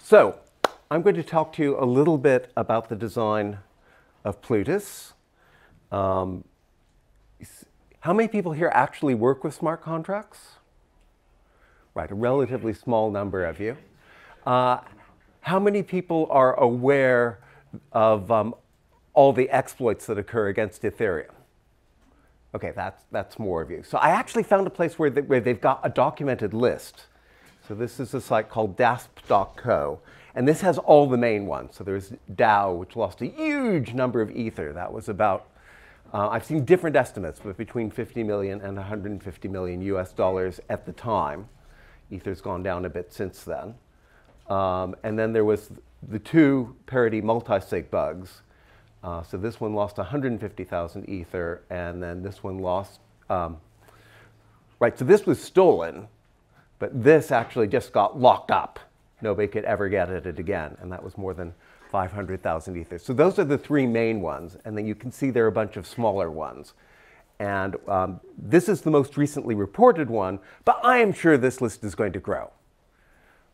So, I'm going to talk to you a little bit about the design of Plutus. How many people here actually work with smart contracts? Right, a relatively small number of you. How many people are aware of all the exploits that occur against Ethereum? Okay, that's more of you. So I actually found a place where they've got a documented list. So this is a site called dasp.co, and this has all the main ones. So there's DAO, which lost a huge number of Ether. That was about, I've seen different estimates, but between 50 million and 150 million US dollars at the time. Ether's gone down a bit since then. And then there was the two parity multi-sig bugs. So this one lost 150,000 Ether, and then this one lost, right, so this was stolen. But this actually just got locked up. Nobody could ever get at it again. And that was more than 500,000 Ether. So those are the three main ones. And then you can see there are a bunch of smaller ones. And this is the most recently reported one. But I am sure this list is going to grow.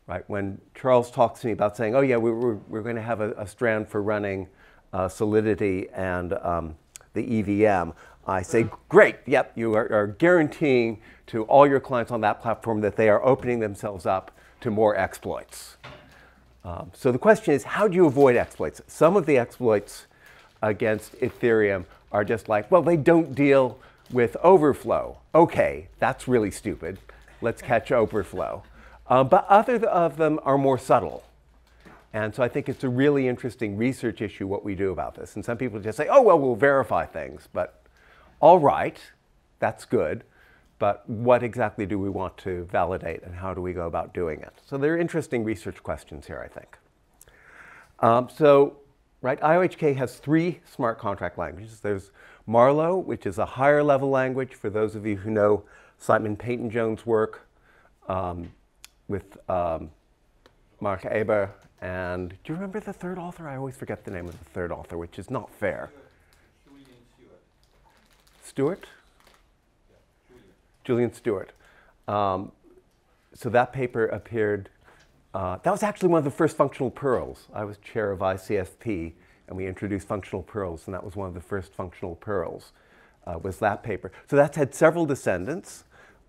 Right? When Charles talks to me about saying, oh, yeah, we're going to have a strand for running Solidity and the EVM, I say, great, yep, you are guaranteeing to all your clients on that platform that they are opening themselves up to more exploits. So the question is, how do you avoid exploits? Some of the exploits against Ethereum are just like, well, they don't deal with overflow. Okay, that's really stupid. Let's catch overflow. But other of them are more subtle. And so I think it's a really interesting research issue what we do about this. And some people just say, oh, well, we'll verify things. But all right, that's good. But what exactly do we want to validate and how do we go about doing it? So there are interesting research questions here, I think. So, right, IOHK has three smart contract languages. There's Marlowe, which is a higher level language for those of you who know Simon Peyton Jones' work with Mark Eber. And do you remember the third author? I always forget the name of the third author, which is not fair. Stewart? Yeah, Julian Stewart. So that paper appeared. That was actually one of the first functional pearls. I was chair of ICFP, and we introduced functional pearls, and that was one of the first functional pearls, was that paper. So that's had several descendants,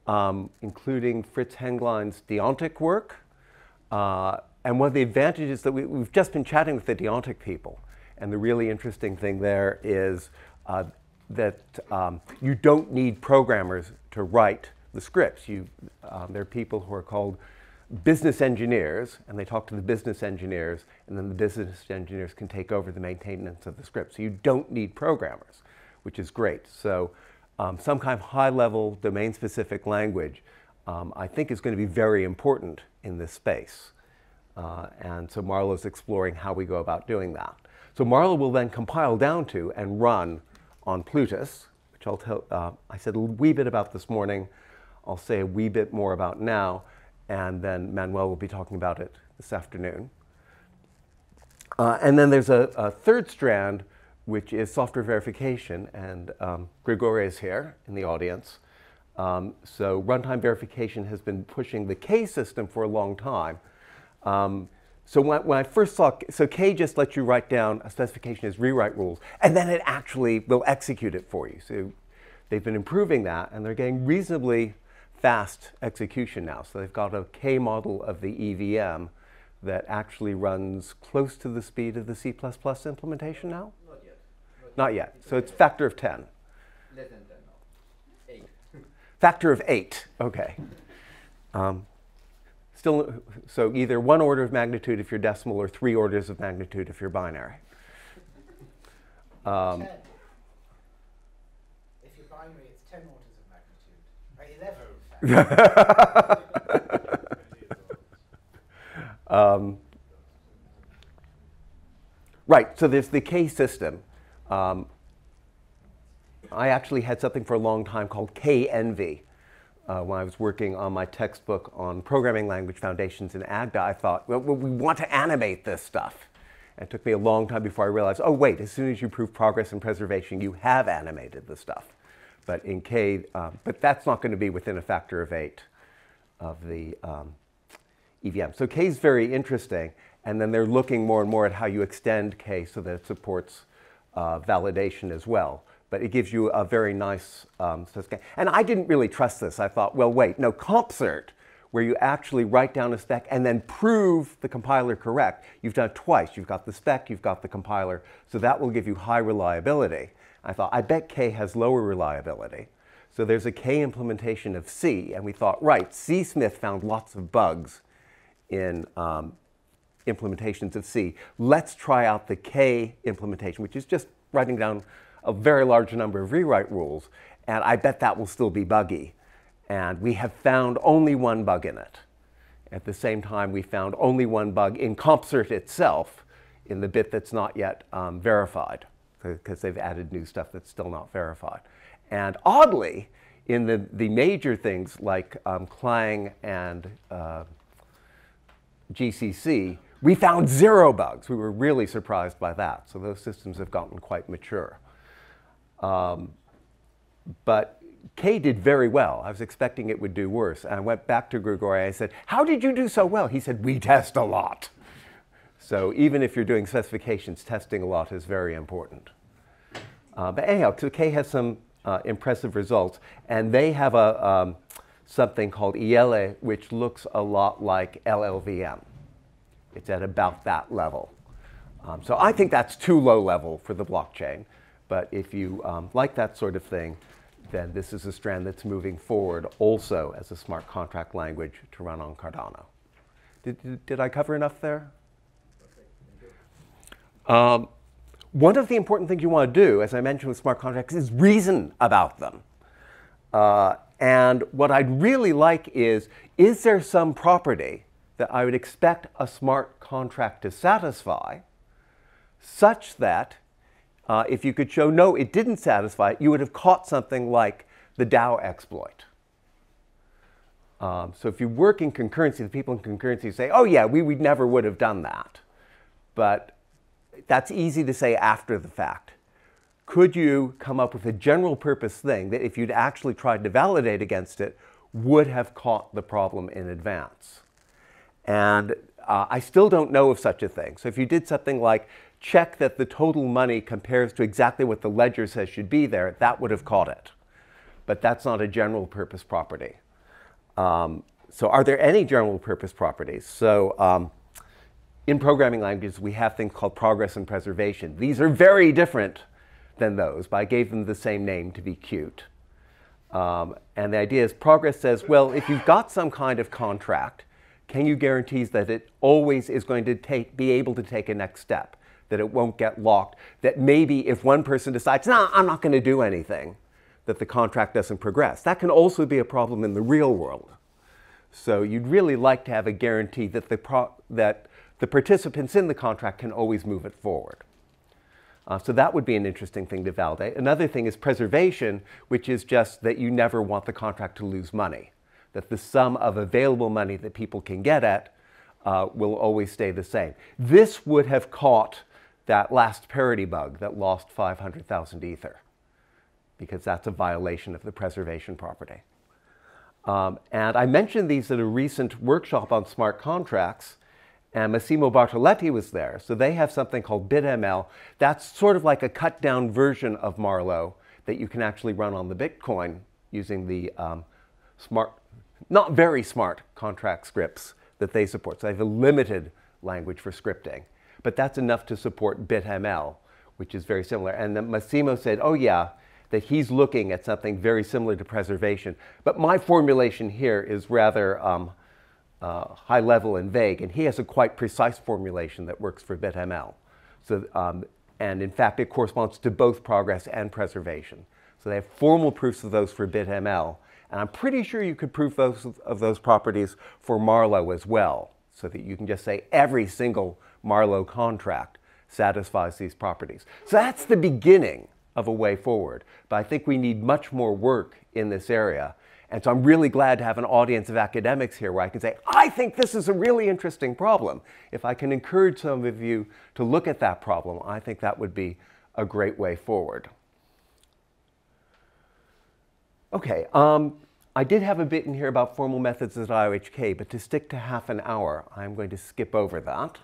including Fritz Henglein's deontic work. And one of the advantages that we've just been chatting with the deontic people, and the really interesting thing there is that you don't need programmers to write the scripts. There are people who are called business engineers, and they talk to the business engineers, and then the business engineers can take over the maintenance of the script. So you don't need programmers, which is great. So some kind of high-level domain-specific language, I think, is going to be very important in this space. And so Marlowe's exploring how we go about doing that. So Marlowe will then compile down to and run on Plutus, which I'll tell, I said a wee bit about this morning. I'll say a wee bit more about now, and then Manuel will be talking about it this afternoon. And then there's a third strand, which is software verification, and Grigore is here in the audience. So runtime verification has been pushing the K system for a long time. So when I first saw, so K just lets you write down a specification as rewrite rules, and then it actually will execute it for you. So they've been improving that, and they're getting reasonably fast execution now. So they've got a K model of the EVM that actually runs close to the speed of the C++ implementation now? Not yet. Not yet. So it's factor of 10. Less than 10 now. 8. Factor of 8, okay. Still, so either one order of magnitude if you're decimal, or three orders of magnitude if you're binary. If you're binary, it's 10 orders of magnitude. 11. Right, so there's the K system. I actually had something for a long time called K-envy. When I was working on my textbook on programming language foundations in Agda, I thought, well, we want to animate this stuff. And it took me a long time before I realized, oh, wait, as soon as you prove progress and preservation, you have animated the stuff. But in K, but that's not going to be within a factor of 8 of the EVM. So K is very interesting. And then they're looking more and more at how you extend K so that it supports validation as well. But it gives you a very nice spec. And I didn't really trust this. I thought, well, wait, no, CompCert, where you actually write down a spec and then prove the compiler correct, you've done it twice. You've got the spec, you've got the compiler. So that will give you high reliability. I thought, I bet K has lower reliability. So there's a K implementation of C, and we thought, right, C. Smith found lots of bugs in implementations of C. Let's try out the K implementation, which is just writing down a very large number of rewrite rules, and I bet that will still be buggy. And we have found only one bug in it. At the same time, we found only one bug in CompCert itself in the bit that's not yet verified, because they've added new stuff that's still not verified. And oddly, in the major things like Clang and GCC, we found 0 bugs. We were really surprised by that. So those systems have gotten quite mature. But K did very well. I was expecting it would do worse. And I went back to Grigore. I said, how did you do so well? He said, we test a lot. So even if you're doing specifications, testing a lot is very important. But anyhow, so K has some impressive results. And they have a, something called IELE, which looks a lot like LLVM. It's at about that level. So I think that's too low level for the blockchain. But if you like that sort of thing, then this is a strand that's moving forward also as a smart contract language to run on Cardano. Did I cover enough there? One of the important things you want to do, as I mentioned with smart contracts, is reason about them. And what I'd really like is there some property that I would expect a smart contract to satisfy such that if you could show, no, it didn't satisfy it, you would have caught something like the DAO exploit. So if you work in concurrency, the people in concurrency say, oh yeah, we never would have done that. But that's easy to say after the fact. Could you come up with a general purpose thing that if you'd actually tried to validate against it, would have caught the problem in advance? And I still don't know of such a thing. So if you did something like check that the total money compares to exactly what the ledger says should be there, that would have caught it. But that's not a general purpose property. So are there any general purpose properties? So in programming languages, we have things called progress and preservation. These are very different than those, but I gave them the same name to be cute. And the idea is progress says, well, if you've got some kind of contract, can you guarantee that it always is going to be able to take a next step? That it won't get locked, that maybe if one person decides, no, I'm not going to do anything, that the contract doesn't progress. That can also be a problem in the real world. So you'd really like to have a guarantee that the participants in the contract can always move it forward. So that would be an interesting thing to validate. Another thing is preservation, which is just that you never want the contract to lose money, that the sum of available money that people can get at will always stay the same. This would have caught that last parity bug that lost 500,000 Ether, because that's a violation of the preservation property. And I mentioned these at a recent workshop on smart contracts, and Massimo Bartoletti was there. So they have something called BitML. That's sort of like a cut-down version of Marlowe that you can actually run on the Bitcoin using the smart, not very smart contract scripts that they support. So they have a limited language for scripting. But that's enough to support BitML, which is very similar. And then Massimo said, oh yeah, that he's looking at something very similar to preservation. But my formulation here is rather high level and vague. And he has a quite precise formulation that works for BitML. So, and in fact, it corresponds to both progress and preservation. So they have formal proofs of those for BitML. And I'm pretty sure you could prove those, of those properties for Marlowe as well, so that you can just say every single Marlowe contract satisfies these properties. So that's the beginning of a way forward. But I think we need much more work in this area. And so I'm really glad to have an audience of academics here where I can say, I think this is a really interesting problem. If I can encourage some of you to look at that problem, I think that would be a great way forward. Okay, I did have a bit in here about formal methods at IOHK, but to stick to half an hour, I'm going to skip over that.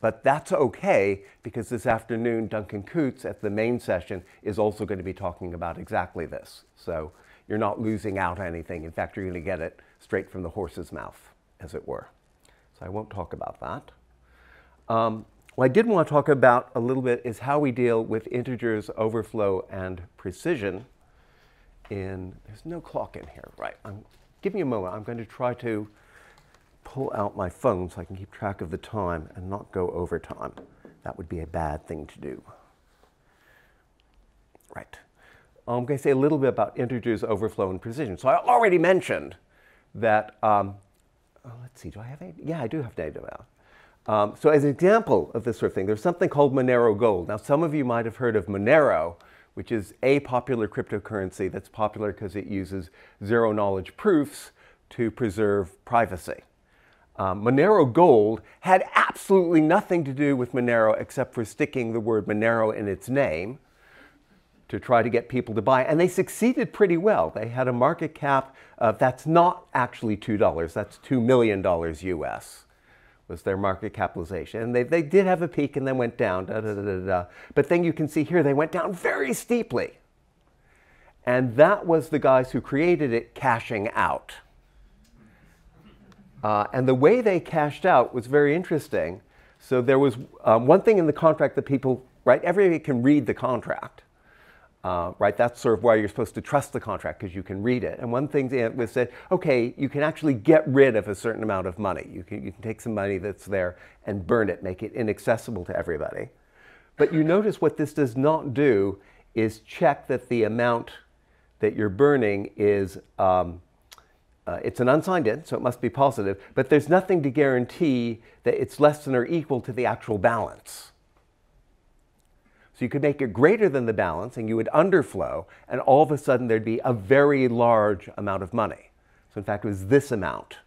But that's okay, because this afternoon, Duncan Coutts at the main session is also going to be talking about exactly this. So you're not losing out anything. In fact, you're going to get it straight from the horse's mouth, as it were. So I won't talk about that. What I did want to talk about a little bit is how we deal with integers, overflow, and precision in, there's no clock in here, right? Give me a moment. I'm going to try to pull out my phone so I can keep track of the time and not go over time. That would be a bad thing to do. Right. I'm going to say a little bit about integers, overflow, and precision. So I already mentioned that, let's see, do I have data? Yeah, I do have data now. So as an example of this sort of thing, there's something called Monero Gold. Now, some of you might have heard of Monero, which is a popular cryptocurrency that's popular because it uses zero-knowledge proofs to preserve privacy. Monero Gold had absolutely nothing to do with Monero except for sticking the word Monero in its name to try to get people to buy. And they succeeded pretty well. They had a market cap of, that's not actually $2, that's $2 million US was their market capitalization. And they did have a peak and then went down, But then you can see here, they went down very steeply. And that was the guys who created it cashing out. And the way they cashed out was very interesting. So there was one thing in the contract that people, right, everybody can read the contract, right? That's sort of why you're supposed to trust the contract, because you can read it. And one thing was said, okay, you can actually get rid of a certain amount of money. You can take some money that's there and burn it, make it inaccessible to everybody. But you notice what this does not do is check that the amount that you're burning is, it's an unsigned int, so it must be positive, but there's nothing to guarantee that it's less than or equal to the actual balance. So you could make it greater than the balance, and you would underflow, and all of a sudden there'd be a very large amount of money. So in fact, it was this amount.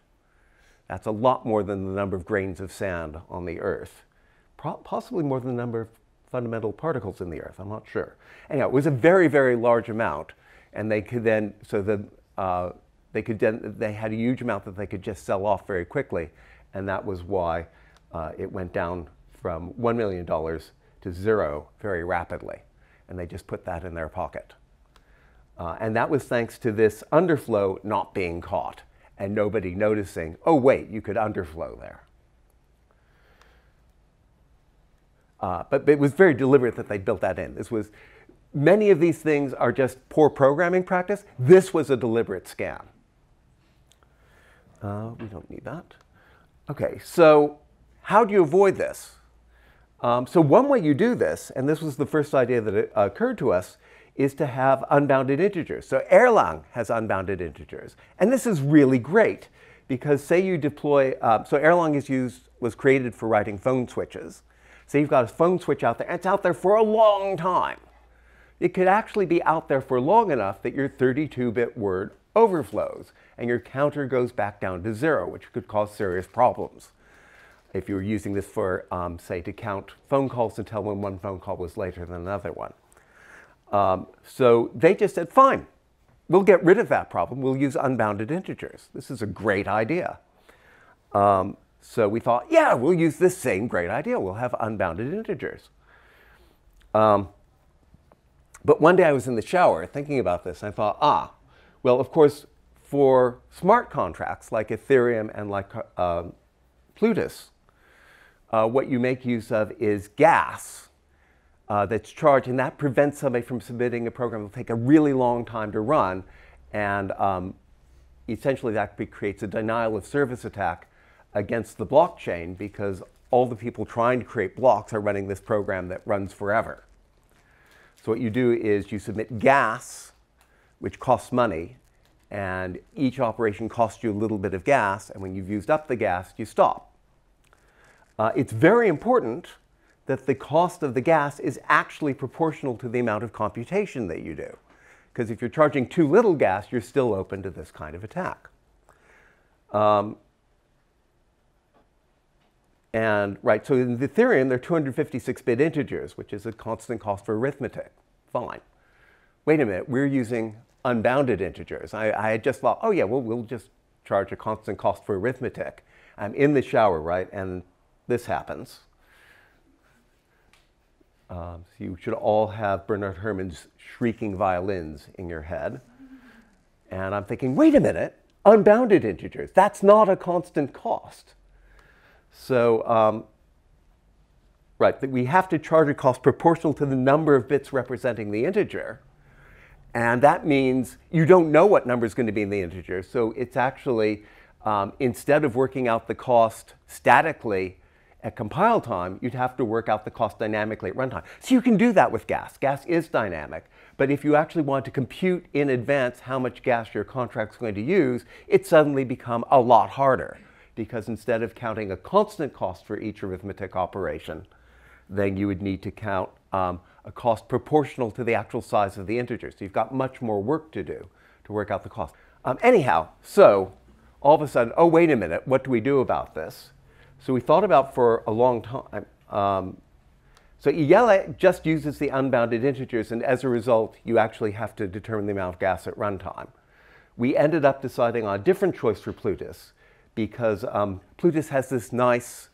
That's a lot more than the number of grains of sand on the Earth, possibly more than the number of fundamental particles in the Earth. I'm not sure. Anyhow, it was a very, very large amount, and they could then, so the they had a huge amount that they could just sell off very quickly, and that was why it went down from $1 million to zero very rapidly, and they just put that in their pocket. And that was thanks to this underflow not being caught and nobody noticing, oh wait, you could underflow there. But it was very deliberate that they built that in. This was, many of these things are just poor programming practice. This was a deliberate scam. We don't need that. Okay, so how do you avoid this? So one way you do this, and this was the first idea that occurred to us, is to have unbounded integers. So Erlang has unbounded integers. And this is really great because say you deploy, so Erlang was created for writing phone switches. So you've got a phone switch out there, and it's out there for a long time. It could actually be out there for long enough that your 32-bit word overflows, and your counter goes back down to zero, which could cause serious problems. If you were using this for, say, to count phone calls and tell when one phone call was later than another one. So they just said, fine, we'll get rid of that problem. We'll use unbounded integers. This is a great idea. So we thought, yeah, we'll use this same great idea. We'll have unbounded integers. But one day I was in the shower thinking about this, and I thought, ah, well, of course, for smart contracts like Ethereum and like Plutus, what you make use of is gas that's charged, and that prevents somebody from submitting a program that will take a really long time to run, and essentially that creates a denial of service attack against the blockchain because all the people trying to create blocks are running this program that runs forever. So what you do is you submit gas, which costs money, and each operation costs you a little bit of gas, and when you've used up the gas, you stop. It's very important that the cost of the gas is actually proportional to the amount of computation that you do, because if you're charging too little gas, you're still open to this kind of attack. And right, so in Ethereum, they're 256-bit integers, which is a constant cost for arithmetic. Fine. Wait a minute, we're using unbounded integers. I had just thought, oh yeah, well, we'll just charge a constant cost for arithmetic. I'm in the shower, right? And this happens. So you should all have Bernard Herrmann's shrieking violins in your head. And I'm thinking, wait a minute, unbounded integers, that's not a constant cost. So, right, we have to charge a cost proportional to the number of bits representing the integer. And that means you don't know what number is going to be in the integer. So it's actually, instead of working out the cost statically at compile time, you'd have to work out the cost dynamically at runtime. So you can do that with gas. Gas is dynamic. But if you actually want to compute in advance how much gas your contract's going to use, it's suddenly become a lot harder. Because instead of counting a constant cost for each arithmetic operation, then you would need to count a cost proportional to the actual size of the integer. So you've got much more work to do to work out the cost. Anyhow, so all of a sudden, oh, wait a minute, what do we do about this? So we thought about for a long time. So IELE just uses the unbounded integers, and as a result, you actually have to determine the amount of gas at runtime. We ended up deciding on a different choice for Plutus, because Plutus has this nice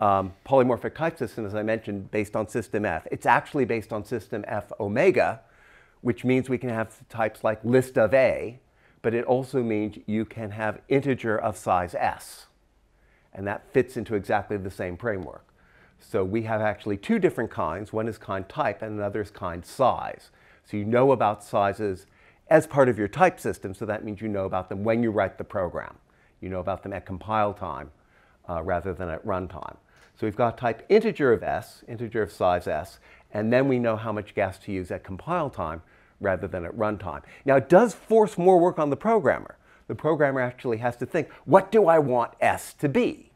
polymorphic type system, as I mentioned, based on System F. It's actually based on System F omega, which means we can have types like list of A, but it also means you can have integer of size S. And that fits into exactly the same framework. So we have actually two different kinds. One is kind type and another is kind size. So you know about sizes as part of your type system, so that means you know about them when you write the program. You know about them at compile time rather than at runtime. So we've got type integer of S, integer of size S, and then we know how much gas to use at compile time rather than at runtime. Now, it does force more work on the programmer. The programmer actually has to think, what do I want S to be?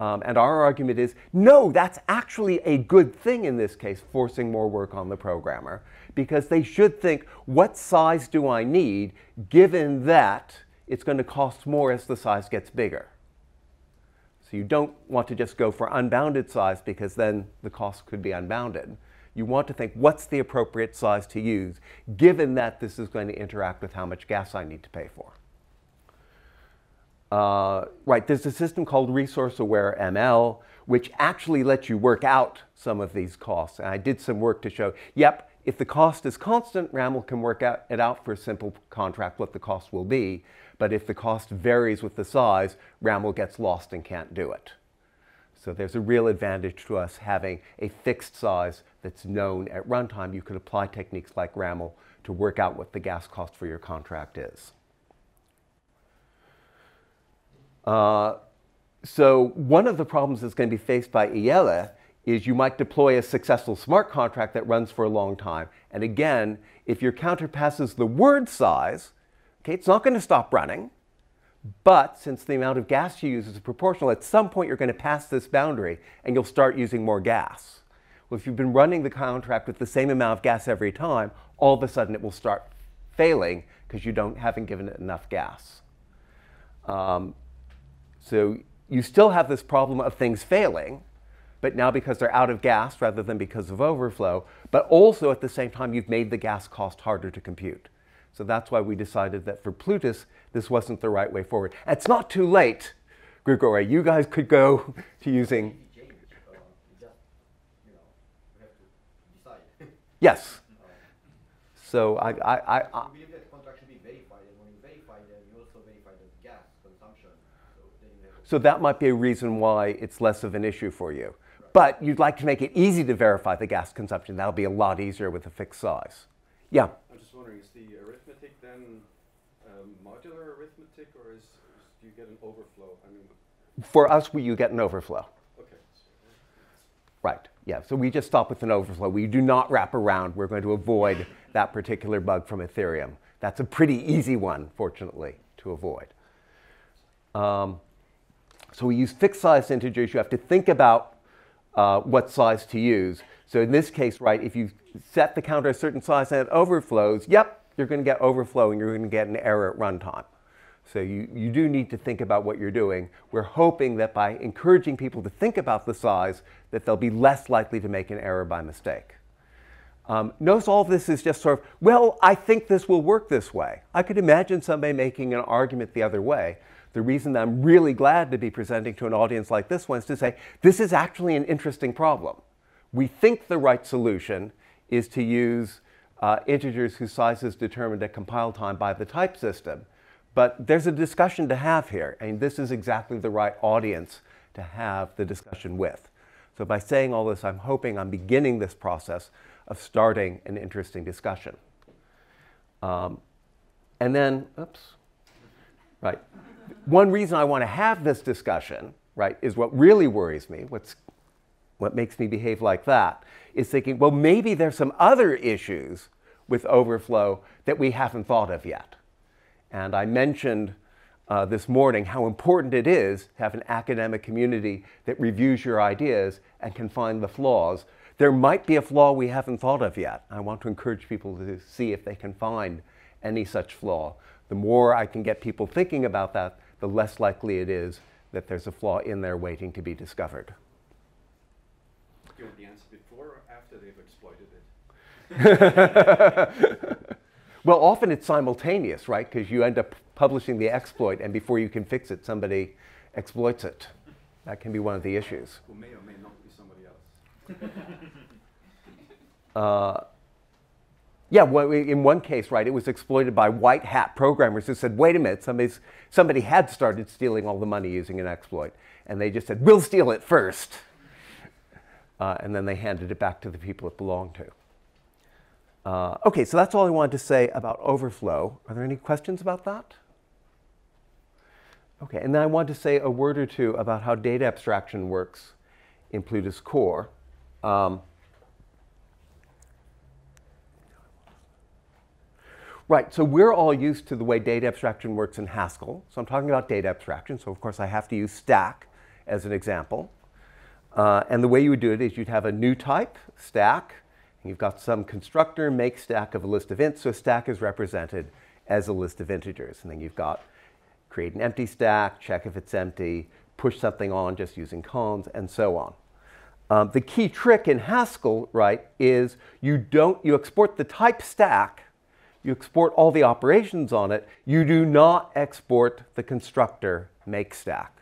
And our argument is, no, that's actually a good thing in this case, forcing more work on the programmer, because they should think, what size do I need, given that it's going to cost more as the size gets bigger? So you don't want to just go for unbounded size, because then the cost could be unbounded. You want to think, what's the appropriate size to use, given that this is going to interact with how much gas I need to pay for. Right, there's a system called Resource Aware ML, which actually lets you work out some of these costs. And I did some work to show, yep, if the cost is constant, RAML can work it out for a simple contract what the cost will be. But if the cost varies with the size, RAML gets lost and can't do it. So there's a real advantage to us having a fixed size that's known at runtime. You could apply techniques like RAML to work out what the gas cost for your contract is. So one of the problems that's going to be faced by IELE is you might deploy a successful smart contract that runs for a long time. And again, if your counter passes the word size, okay, it's not going to stop running, but since the amount of gas you use is proportional, at some point you're going to pass this boundary and you'll start using more gas. Well, if you've been running the contract with the same amount of gas every time, all of a sudden it will start failing because you haven't given it enough gas. So you still have this problem of things failing, but now because they're out of gas rather than because of overflow, but also at the same time you've made the gas cost harder to compute. So that's why we decided that for Plutus, this wasn't the right way forward. And it's not too late, Grigore. You guys could go to using. Change, just, you know, we have to decide. Yes. So I believe that contract should be verified, and when you verify them, you also verify the gas consumption. So that might be a reason why it's less of an issue for you. Right. But you'd like to make it easy to verify the gas consumption. That'll be a lot easier with a fixed size. Yeah. I'm just wondering, is the arithmetic then modular arithmetic, or do you get an overflow? I mean, for us, you get an overflow. Okay. Right. Yeah. So we just stop with an overflow. We do not wrap around. We're going to avoid that particular bug from Ethereum. That's a pretty easy one, fortunately, to avoid. So we use fixed-size integers. You have to think about what size to use. So in this case, right, if you set the counter a certain size and it overflows, yep, you're going to get overflow and you're going to get an error at runtime. So you do need to think about what you're doing. We're hoping that by encouraging people to think about the size, that they'll be less likely to make an error by mistake. Notice all of this is just sort of, well, I think this will work this way. I could imagine somebody making an argument the other way. The reason that I'm really glad to be presenting to an audience like this one is to say, this is actually an interesting problem. We think the right solution is to use integers whose size is determined at compile time by the type system. But there's a discussion to have here, and this is exactly the right audience to have the discussion with. So by saying all this, I'm hoping I'm beginning this process of starting an interesting discussion. And then, oops, right. One reason I want to have this discussion, right, is what really worries me, what makes me behave like that, is thinking, well, maybe there's some other issues with overflow that we haven't thought of yet. And I mentioned this morning how important it is to have an academic community that reviews your ideas and can find the flaws. There might be a flaw we haven't thought of yet. I want to encourage people to see if they can find any such flaw. The more I can get people thinking about that, the less likely it is that there's a flaw in there waiting to be discovered. Do you want the answer before or after they've exploited it? Well, often it's simultaneous, right? Because you end up publishing the exploit, and before you can fix it, somebody exploits it. That can be one of the issues. Who may or may not be somebody else. Yeah, well, in one case, right, it was exploited by white hat programmers who said, wait a minute, somebody had started stealing all the money using an exploit. And they just said, we'll steal it first. And then they handed it back to the people it belonged to. OK, so that's all I wanted to say about overflow. Are there any questions about that? OK, and then I wanted to say a word or two about how data abstraction works in Plutus Core. Right, so we're all used to the way data abstraction works in Haskell. So I'm talking about data abstraction. So of course, I have to use stack as an example. And the way you would do it is you'd have a new type, stack. And you've got some constructor, make stack of a list of ints. So stack is represented as a list of integers. And then you've got create an empty stack, check if it's empty, push something on just using columns, and so on. The key trick in Haskell, right, is you export the type stack. You export all the operations on it. You do not export the constructor make stack.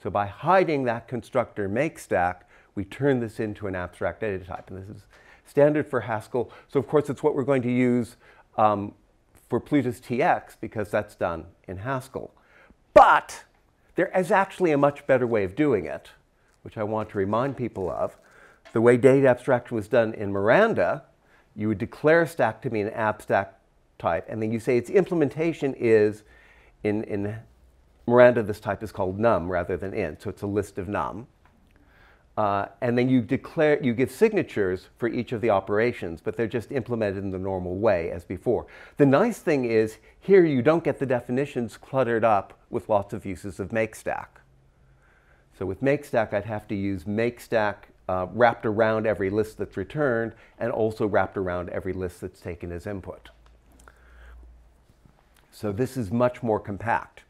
So by hiding that constructor make stack, we turn this into an abstract data type. And this is standard for Haskell. So of course, it's what we're going to use for Plutus TX, because that's done in Haskell. But there is actually a much better way of doing it, which I want to remind people of. The way data abstraction was done in Miranda, you would declare stack to be an abstract type, and then you say its implementation is, in Miranda, this type is called num rather than int, so it's a list of num. And then you give signatures for each of the operations, but they're just implemented in the normal way as before. The nice thing is here you don't get the definitions cluttered up with lots of uses of make stack. So with make stack, I'd have to use make stack wrapped around every list that's returned, and also wrapped around every list that's taken as input. So this is much more compact.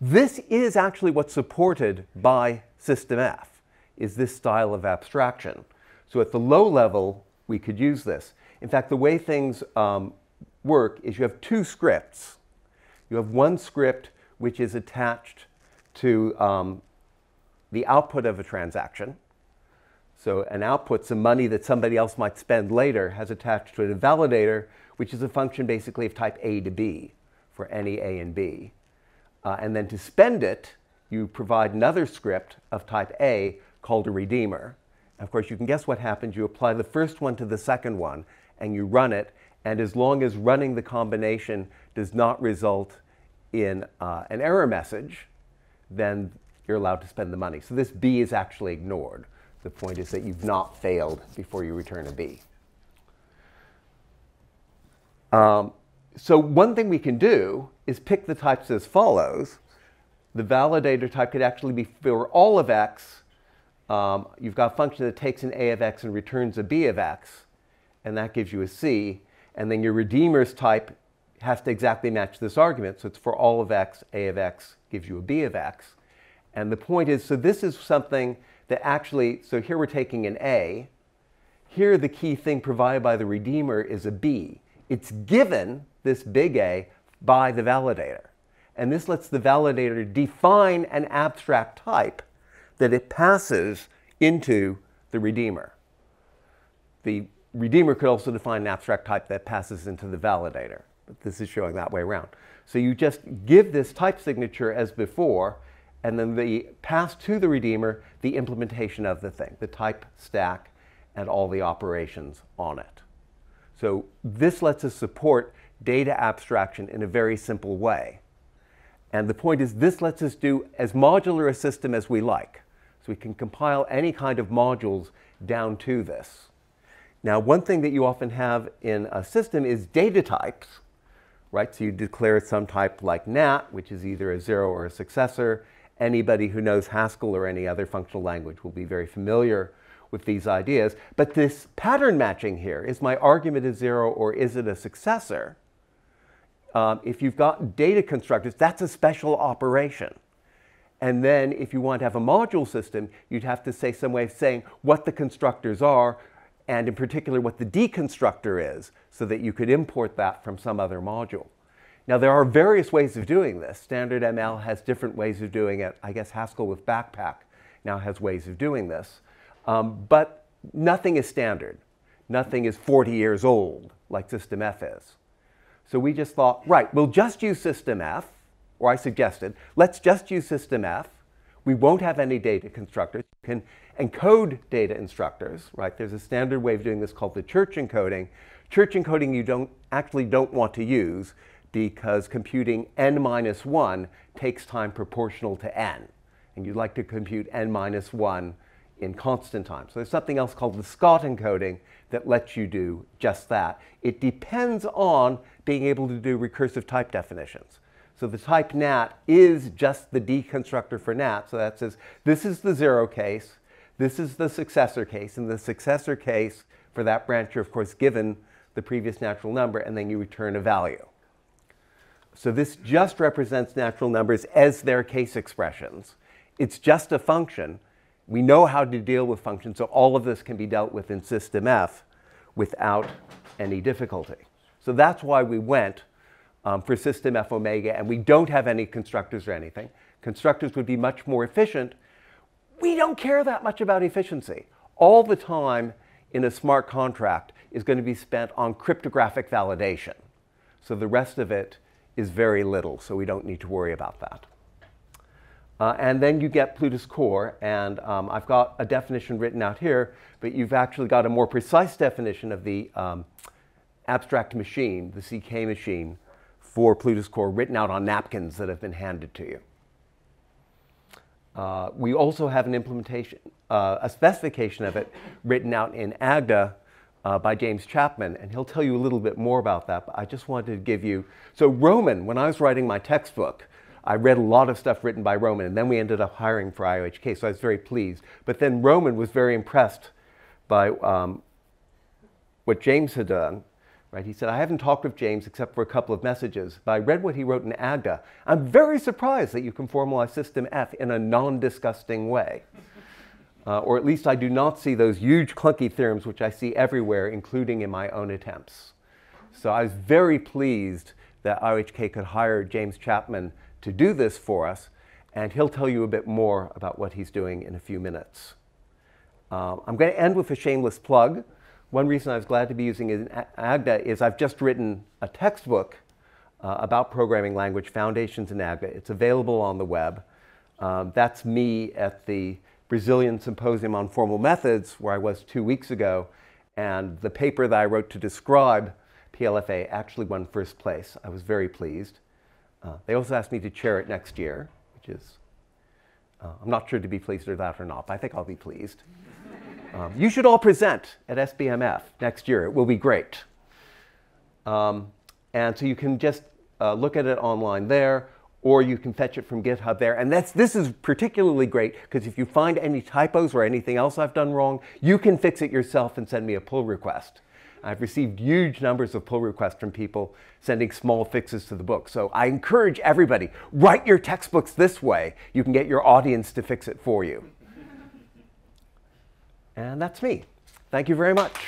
This is actually what's supported by System F, is this style of abstraction. So at the low level, we could use this. In fact, the way things work is you have two scripts. You have one script which is attached to the output of a transaction. So an output, some money that somebody else might spend later, has attached to it a validator, which is a function basically of type A to B. For any A and B. And then to spend it, you provide another script of type A called a redeemer. And of course, you can guess what happens. You apply the first one to the second one, and you run it. And as long as running the combination does not result in an error message, then you're allowed to spend the money. So this B is actually ignored. The point is that you've not failed before you return a B. So one thing we can do is pick the types as follows. The validator type could actually be for all of x. You've got a function that takes an a of x and returns a b of x, and that gives you a c. And then your redeemer's type has to exactly match this argument. So it's for all of x, a of x gives you a b of x. And the point is, so this is something that actually, so here we're taking an a, Here the key thing provided by the redeemer is a B. It's given, this big A, by the validator. And this lets the validator define an abstract type that it passes into the redeemer. The redeemer could also define an abstract type that passes into the validator. But this is showing that way around. So you just give this type signature as before, and then the pass to the redeemer the implementation of the thing, the type stack, and all the operations on it. So this lets us support data abstraction in a very simple way. And the point is, this lets us do as modular a system as we like. So we can compile any kind of modules down to this. Now, one thing that you often have in a system is data types, right? So you declare some type like nat, which is either a zero or a successor. Anybody who knows Haskell or any other functional language will be very familiar with these ideas. But this pattern matching here, is my argument a zero or is it a successor? If you've got data constructors, that's a special operation. And then if you want to have a module system, you'd have to say some way of saying what the constructors are, and in particular what the deconstructor is, so that you could import that from some other module. Now, there are various ways of doing this. Standard ML has different ways of doing it. I guess Haskell with Backpack now has ways of doing this. But nothing is standard. Nothing is 40 years old like System F is. So we just thought, right, we'll just use System F, or I suggested, let's just use System F. We won't have any data constructors. You can encode data instructors, right? There's a standard way of doing this called the church encoding. Church encoding you don't want to use because computing n minus 1 takes time proportional to n. And you'd like to compute n minus 1 in constant time. So there's something else called the Scott encoding that lets you do just that. It depends on being able to do recursive type definitions. So the type nat is just the deconstructor for nat. So that says this is the zero case, this is the successor case, and the successor case for that branch you're of course given the previous natural number, and then you return a value. So this just represents natural numbers as their case expressions. It's just a function. We know how to deal with functions, so all of this can be dealt with in System F without any difficulty. So that's why we went for System F omega, and we don't have any constructors or anything. Constructors would be much more efficient. We don't care that much about efficiency. All the time in a smart contract is going to be spent on cryptographic validation. So the rest of it is very little, so we don't need to worry about that. And then you get Plutus Core, and I've got a definition written out here, but you've actually got a more precise definition of the abstract machine, the CK machine, for Plutus Core written out on napkins that have been handed to you. We also have an implementation, a specification of it written out in Agda by James Chapman, and he'll tell you a little bit more about that, but I just wanted to give you... So Roman, when I was writing my textbook, I read a lot of stuff written by Roman, and then we ended up hiring for IOHK, so I was very pleased. But then Roman was very impressed by what James had done. Right? He said, I haven't talked with James except for a couple of messages, but I read what he wrote in Agda. I'm very surprised that you can formalize System F in a non-disgusting way. Or at least I do not see those huge clunky theorems which I see everywhere, including in my own attempts. So I was very pleased that IOHK could hire James Chapman to do this for us, and he'll tell you a bit more about what he's doing in a few minutes. I'm going to end with a shameless plug. One reason I was glad to be using it in Agda is I've just written a textbook about programming language foundations in Agda. It's available on the web. That's me at the Brazilian Symposium on Formal Methods, where I was 2 weeks ago, and the paper that I wrote to describe PLFA actually won first place. I was very pleased. They also asked me to chair it next year, which is, I'm not sure to be pleased with that or not, but I think I'll be pleased. You should all present at SBMF next year. It will be great. And so you can just look at it online there, or you can fetch it from GitHub there. And this is particularly great because if you find any typos or anything else I've done wrong, you can fix it yourself and send me a pull request. I've received huge numbers of pull requests from people sending small fixes to the book. So I encourage everybody, write your textbooks this way. You can get your audience to fix it for you. And that's me. Thank you very much.